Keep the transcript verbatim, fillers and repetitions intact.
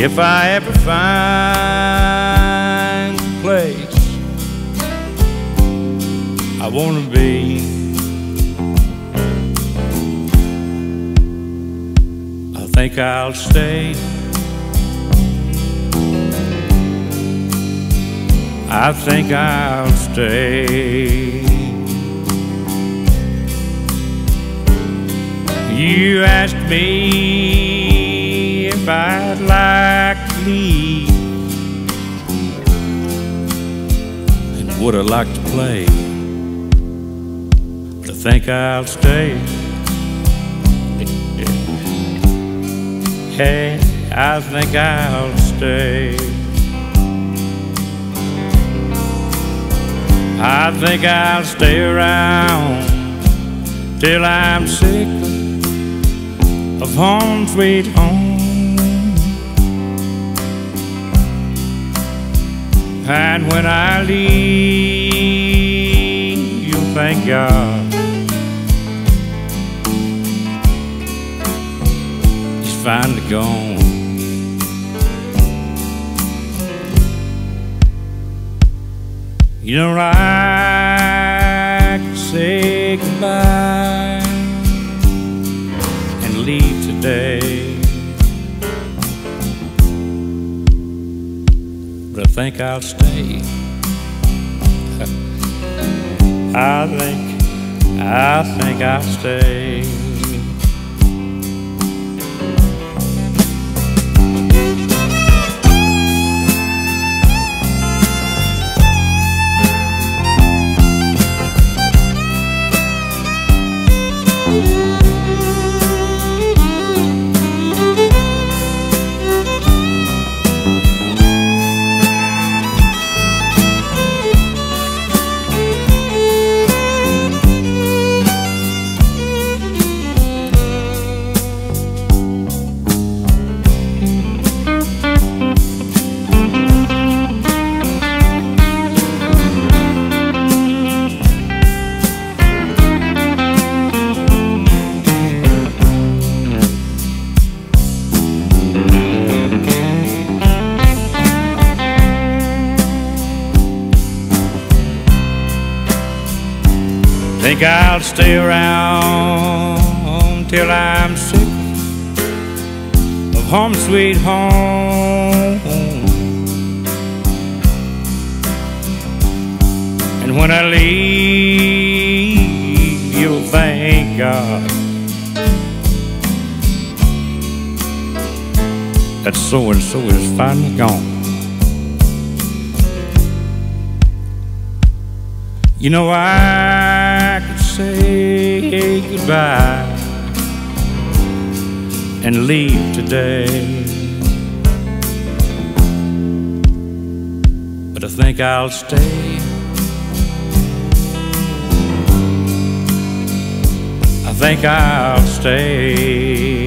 if I ever find a place I want to be, I think I'll stay. I think I'll stay. You asked me if I'd like to leave, and would I like to play? But I think I'll stay. Hey, I think I'll stay. I think I'll stay around till I'm sick of home sweet home. And when I leave, you'll thank God he's finally gone. You know, I could say goodbye and leave today, but I think I'll stay. I think, I think I'll stay. I think I'll stay around till I'm sick of home sweet home. And when I leave, you'll thank God that so and so is finally gone. You know, I could say goodbye and leave today, but I think I'll stay. I think I'll stay.